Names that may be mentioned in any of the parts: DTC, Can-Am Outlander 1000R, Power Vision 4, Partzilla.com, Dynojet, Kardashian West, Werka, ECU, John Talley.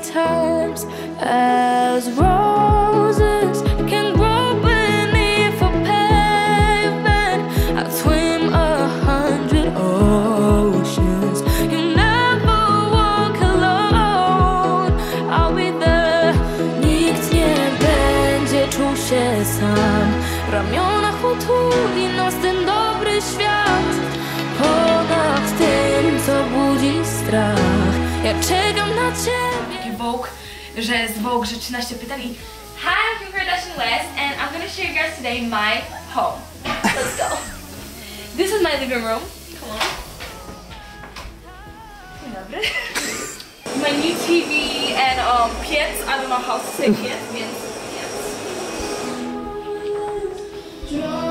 times as roses can grow beneath a pavement. I'd swim 100 oceans. You'll never walk alone. I'll be there. Nikt nie będzie czuł się sam. W ramionach utuli nas ten dobry świat. Ponad tym, co budzi strach. Ja czekam na ciebie. Taki Vogue, że z Vogue, że 13 pytań i... Hi, I'm Kardashian West and I'm gonna show you guys today my home. Let's go. This is my living room. Come on. Dzień dobry. My new TV and pets. I don't know how to say pets.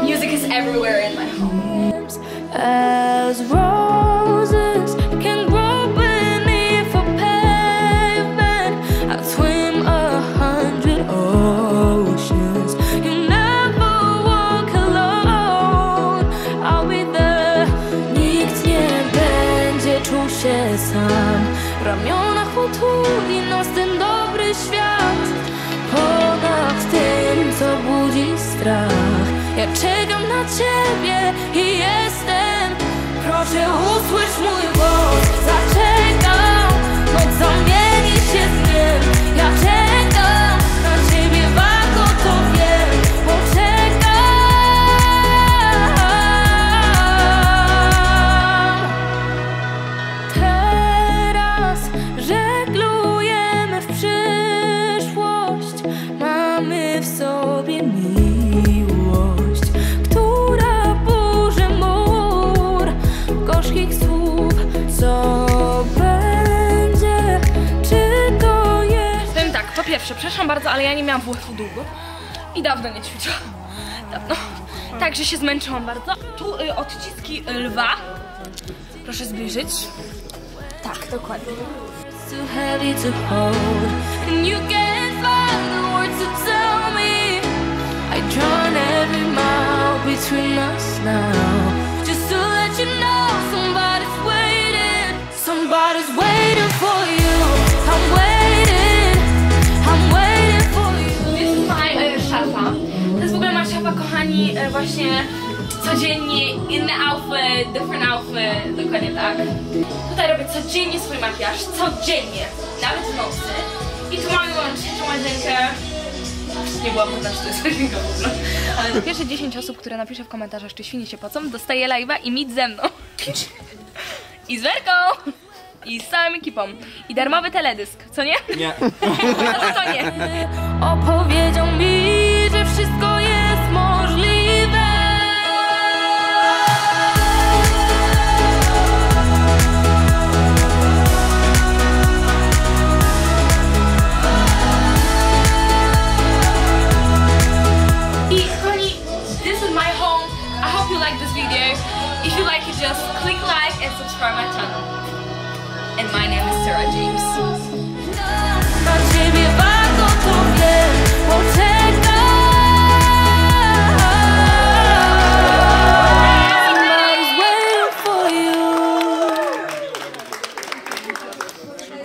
Music is everywhere in my home. As roses can grow beneath a pavement, I'd swim 100 oceans. You'll never walk alone. I'll be there. Nikt nie będzie czuł się sam. W ramionach utuli nas ten dobry świat. Ponad tym, co budzi strach. Ja czekam na ciebie i jestem. Proszę, usłysz mój głos. Zaczekam, noc zamieni się z dniem. Ja czekam na ciebie, warto to wiem. Poczekam. Teraz żeglujemy w przyszłość. Mamy w sobie miłość, która burzy mur gorzkich słów. Co będzie, czy to jest? Powiem tak, po pierwsze, przepraszam bardzo, ale ja nie miałam włosów długo i dawno nie ćwiczyłam. Dawno. Także się zmęczyłam bardzo. Tu odciski lwa. Proszę zbliżyć. Tak, dokładnie. Between us now, just to let you know, somebody's waiting for you. I'm waiting for you. This is my szafa. To jest w ogóle moja szafa, kochani, właśnie codziennie inny outfit, different outfit, dokładnie tak. Tutaj robię codziennie swój makijaż, codziennie, nawet w nocy. I tu mamy moją dzisiejszą łazienkę. Nie byłam pewna, że to jest łazienka w ogóle. Ale pierwsze 10 osób, które napisze w komentarzach, czy świnie się pocą, dostaje live'a i meet ze mną. I z Werką! I z całym ekipą. I darmowy teledysk, co nie? Nie. No to nie. Opowiedział mi, że wszystko